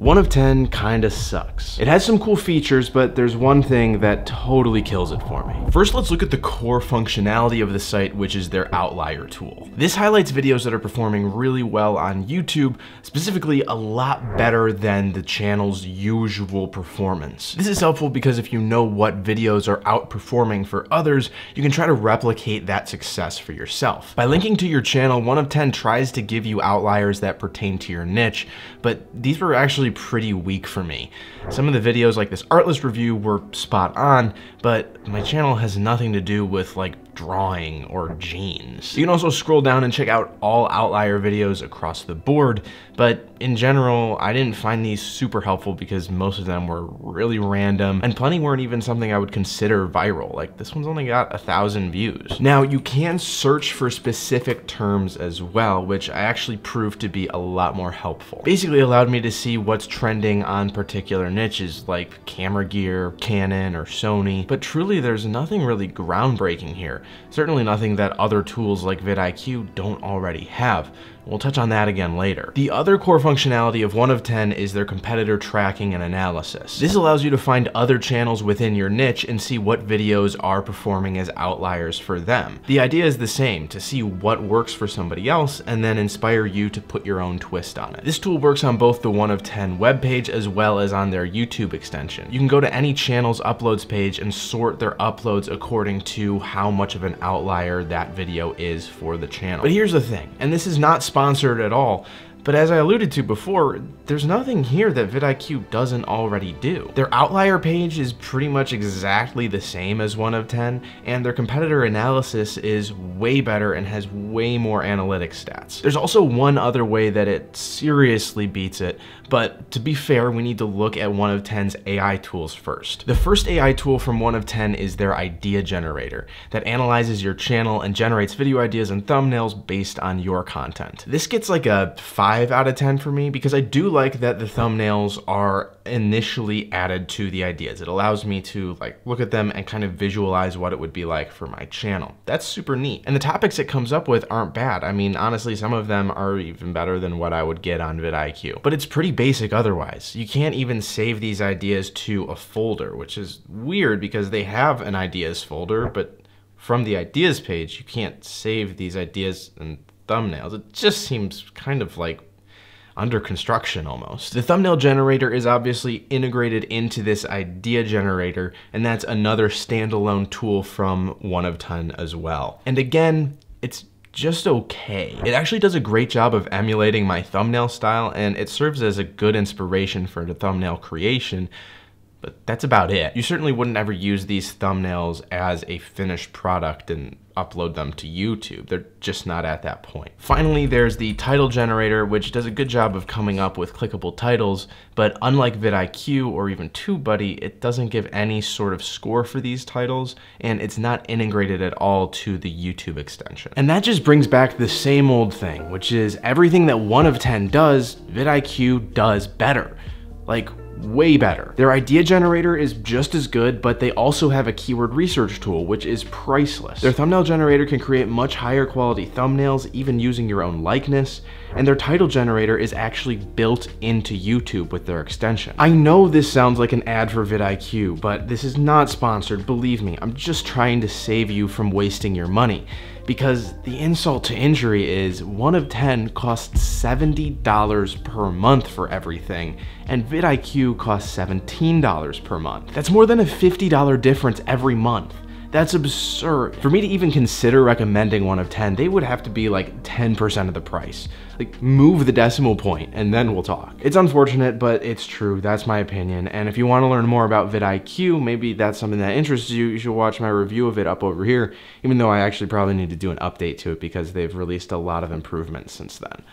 1of10 kinda sucks. It has some cool features, but there's one thing that totally kills it for me. First, let's look at the core functionality of the site, which is their outlier tool. This highlights videos that are performing really well on YouTube, specifically a lot better than the channel's usual performance. This is helpful because if you know what videos are outperforming for others, you can try to replicate that success for yourself. By linking to your channel, 1of10 tries to give you outliers that pertain to your niche, but these were actually pretty weak for me. Some of the videos, like this Artlist review, were spot on, but my channel has nothing to do with like drawing or jeans. You can also scroll down and check out all outlier videos across the board, but in general, I didn't find these super helpful because most of them were really random and plenty weren't even something I would consider viral. Like this one's only got 1,000 views. Now you can search for specific terms as well, which I actually proved to be a lot more helpful. Basically allowed me to see what's trending on particular niches like camera gear, Canon or Sony, but truly there's nothing really groundbreaking here. Certainly nothing that other tools like VidIQ don't already have. We'll touch on that again later. The other core functionality of 1of10 is their competitor tracking and analysis. This allows you to find other channels within your niche and see what videos are performing as outliers for them. The idea is the same, to see what works for somebody else and then inspire you to put your own twist on it. This tool works on both the 1of10 webpage as well as on their YouTube extension. You can go to any channel's uploads page and sort their uploads according to how much of an outlier that video is for the channel. But here's the thing, and this is not sponsored at all, but as I alluded to before, there's nothing here that vidIQ doesn't already do. Their outlier page is pretty much exactly the same as 1of10, and their competitor analysis is way better and has way more analytic stats. There's also one other way that it seriously beats it, but to be fair, we need to look at 1of10's AI tools first. The first AI tool from 1of10 is their idea generator that analyzes your channel and generates video ideas and thumbnails based on your content. This gets like a 5 out of 10 for me because I do like that the thumbnails are initially added to the ideas. It allows me to like look at them and kind of visualize what it would be like for my channel. That's super neat. And the topics it comes up with aren't bad. I mean, honestly, some of them are even better than what I would get on vidIQ, but it's pretty basic otherwise. You can't even save these ideas to a folder, which is weird because they have an ideas folder, but from the ideas page, you can't save these ideas and thumbnails. It just seems kind of like under construction almost. The thumbnail generator is obviously integrated into this idea generator, and that's another standalone tool from 1of10 as well. And again, it's just okay. It actually does a great job of emulating my thumbnail style, and it serves as a good inspiration for the thumbnail creation, but that's about it. You certainly wouldn't ever use these thumbnails as a finished product and upload them to YouTube. They're just not at that point. Finally, there's the title generator, which does a good job of coming up with clickable titles, but unlike vidIQ or even TubeBuddy, it doesn't give any sort of score for these titles, and it's not integrated at all to the YouTube extension. And that just brings back the same old thing, which is everything that 1of10 does, vidIQ does better. Like, way better. Their idea generator is just as good, but they also have a keyword research tool, which is priceless. Their thumbnail generator can create much higher quality thumbnails, even using your own likeness, and their title generator is actually built into YouTube with their extension. I know this sounds like an ad for vidIQ, but this is not sponsored, believe me. I'm just trying to save you from wasting your money, because the insult to injury is 1of10 costs $70 per month for everything, and vidIQ costs $17 per month. That's more than a $50 difference every month. That's absurd. For me to even consider recommending 1of10, they would have to be like 10% of the price. Like, move the decimal point and then we'll talk. It's unfortunate, but it's true. That's my opinion. And if you want to learn more about vidIQ, maybe that's something that interests you, you should watch my review of it up over here, even though I actually probably need to do an update to it because they've released a lot of improvements since then.